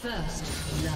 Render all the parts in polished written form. First love.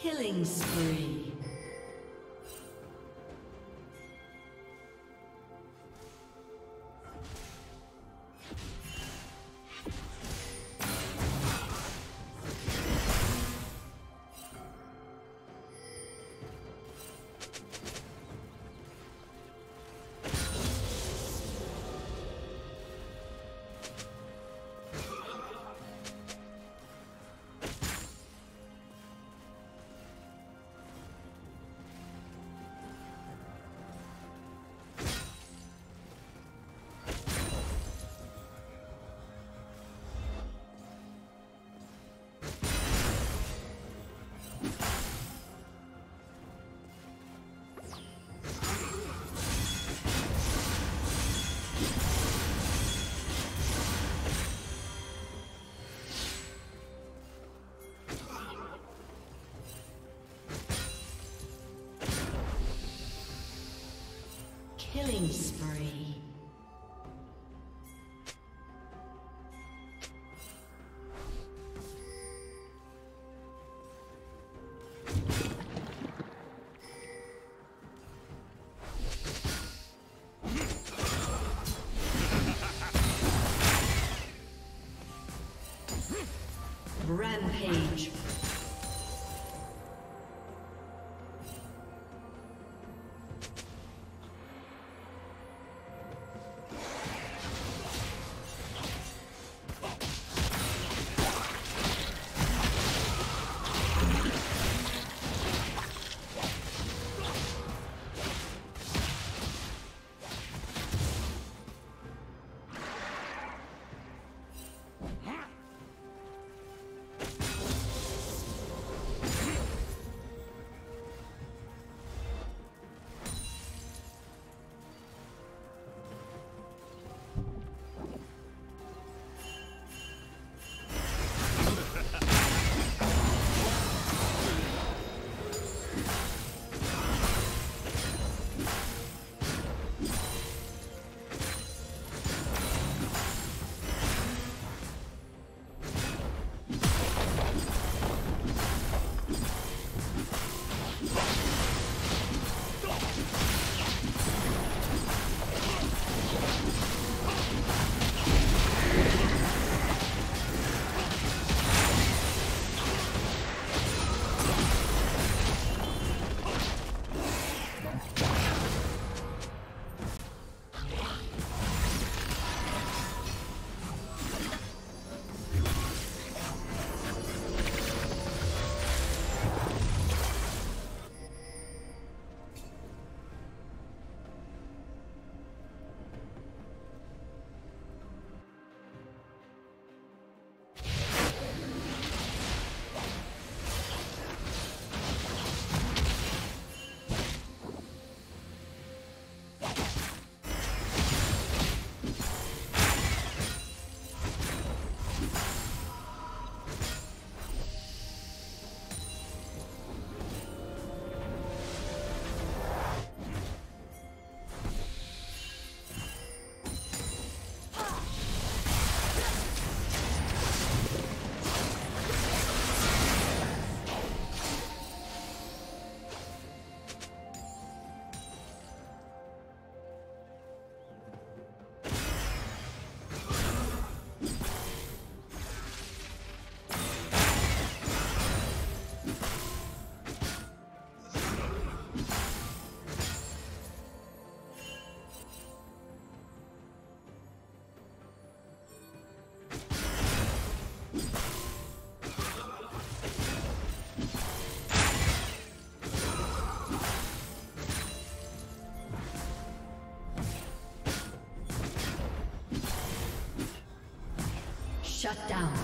Killing spree. Killing spree. Rampage. Shut down.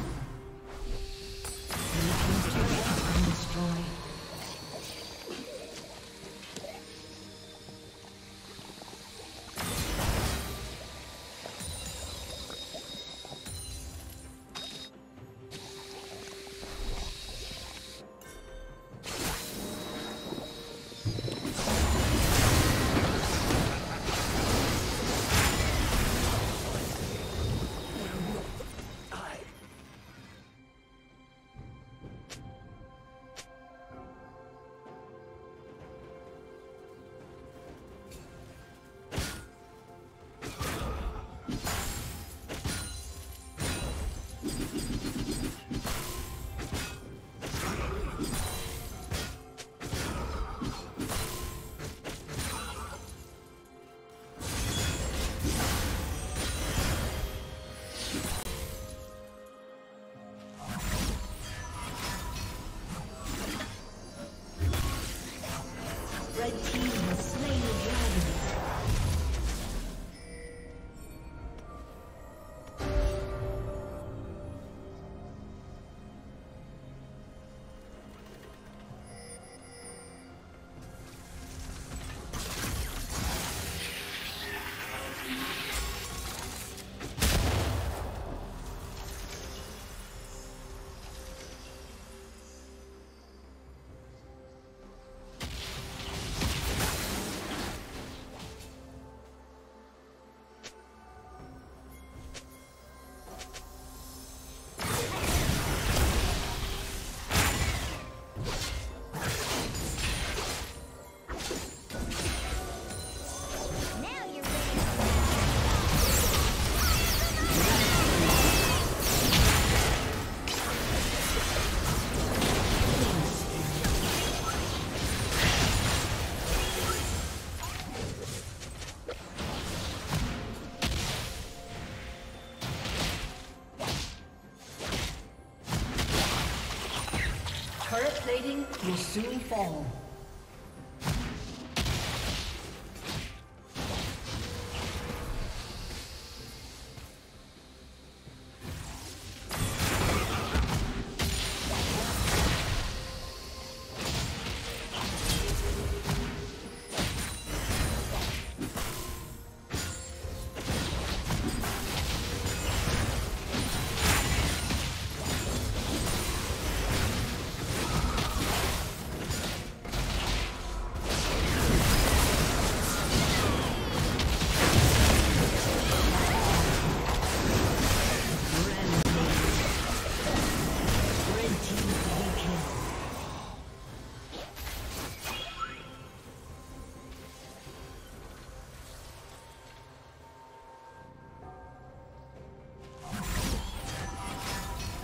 plating will soon fall.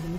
Blue